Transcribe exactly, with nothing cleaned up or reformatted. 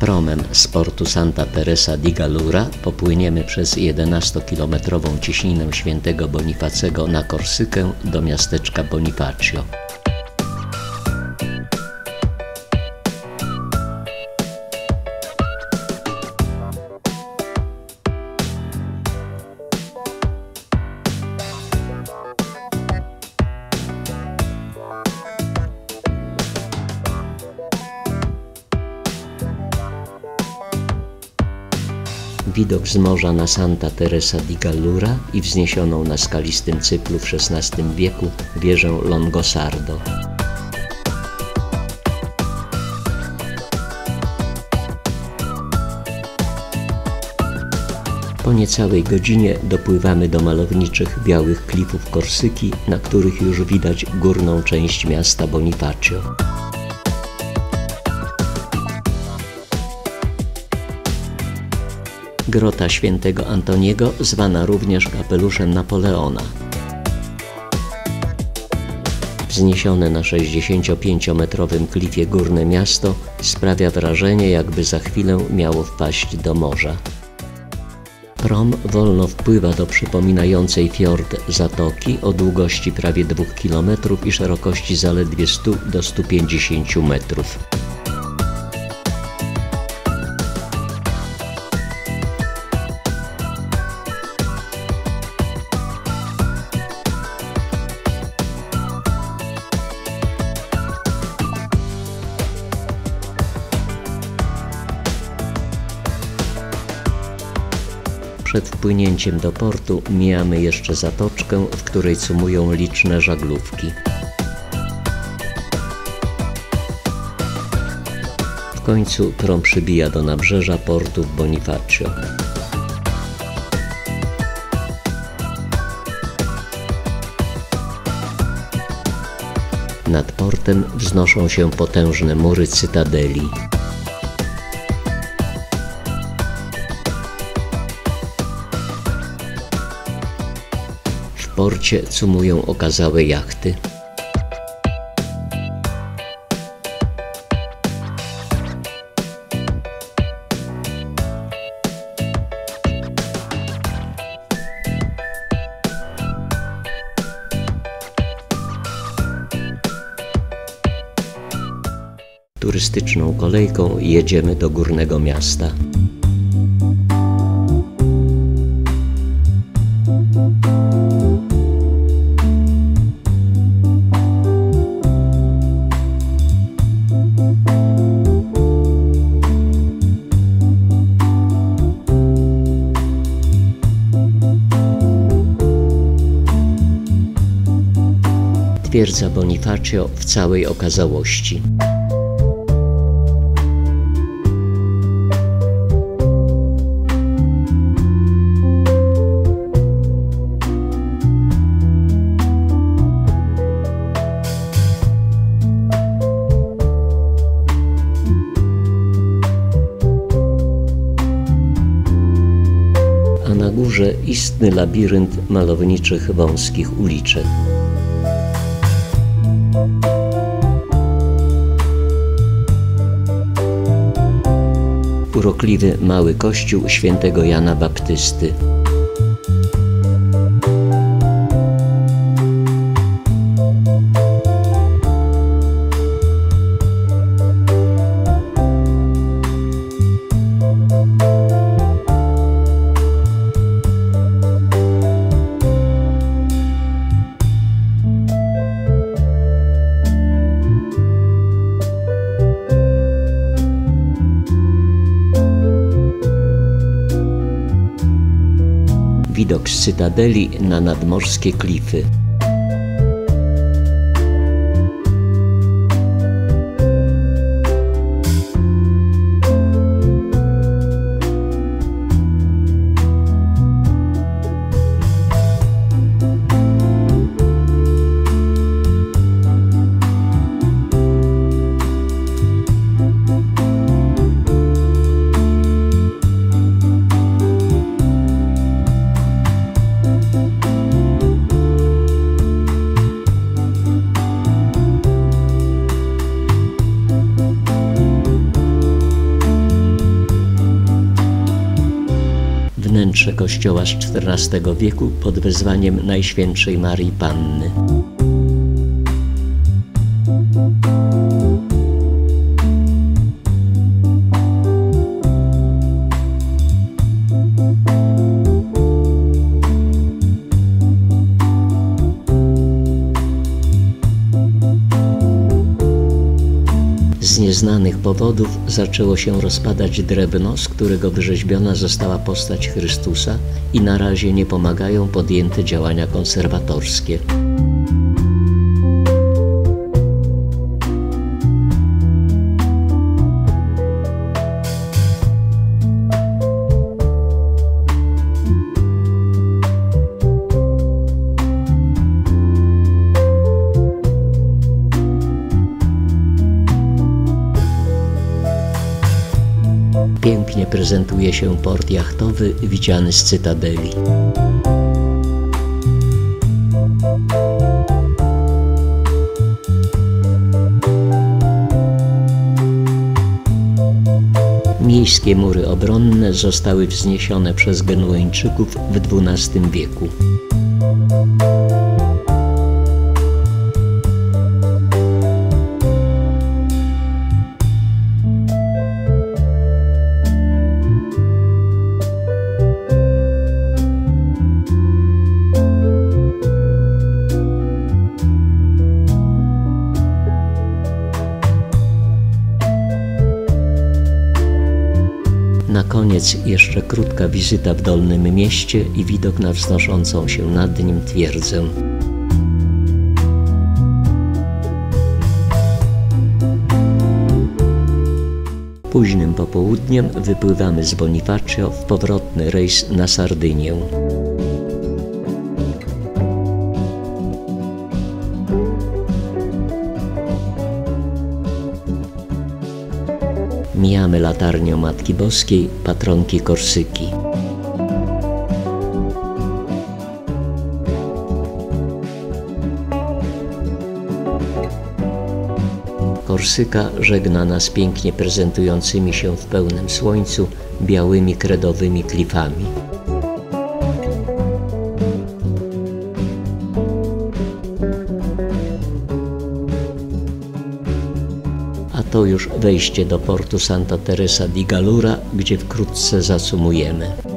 promem z portu Santa Teresa di Gallura popłyniemy przez jedenastokilometrową cieśninę świętego Bonifacego na Korsykę do miasteczka Bonifacio. Widok z morza na Santa Teresa di Gallura i wzniesioną na skalistym cyplu w szesnastym wieku wieżę Longosardo. Po niecałej godzinie dopływamy do malowniczych białych klifów Korsyki, na których już widać górną część miasta Bonifacio. Grota Świętego Antoniego, zwana również kapeluszem Napoleona. Wzniesione na sześćdziesięciopięciometrowym klifie górne miasto sprawia wrażenie, jakby za chwilę miało wpaść do morza. Prom wolno wpływa do przypominającej fiord zatoki o długości prawie dwóch kilometrów i szerokości zaledwie stu do stu pięćdziesięciu metrów. Przed wpłynięciem do portu mijamy jeszcze zatoczkę, w której cumują liczne żaglówki. W końcu prom przybija do nabrzeża portu w Bonifacio. Nad portem wznoszą się potężne mury cytadeli. W porcie cumują okazałe jachty. Turystyczną kolejką jedziemy do górnego miasta. Twierdza Bonifacio w całej okazałości. A na górze istny labirynt malowniczych wąskich uliczek. Urokliwy mały kościół św. Jana Baptysty. Widok z cytadeli na nadmorskie klify. wnętrze kościoła z czternastego wieku pod wezwaniem Najświętszej Marii Panny. Z nieznanych powodów zaczęło się rozpadać drewno, z którego wyrzeźbiona została postać Chrystusa, i na razie nie pomagają podjęte działania konserwatorskie. Pięknie prezentuje się port jachtowy widziany z cytadeli. Miejskie mury obronne zostały wzniesione przez Genueńczyków w dwunastym wieku. Na koniec jeszcze krótka wizyta w Dolnym Mieście i widok na wznoszącą się nad nim twierdzę. Późnym popołudniem wypływamy z Bonifacio w powrotny rejs na Sardynię. Mijamy latarnię Matki Boskiej, patronki Korsyki. Korsyka żegna nas pięknie prezentującymi się w pełnym słońcu białymi kredowymi klifami. A to już wejście do portu Santa Teresa di Gallura, gdzie wkrótce zacumujemy.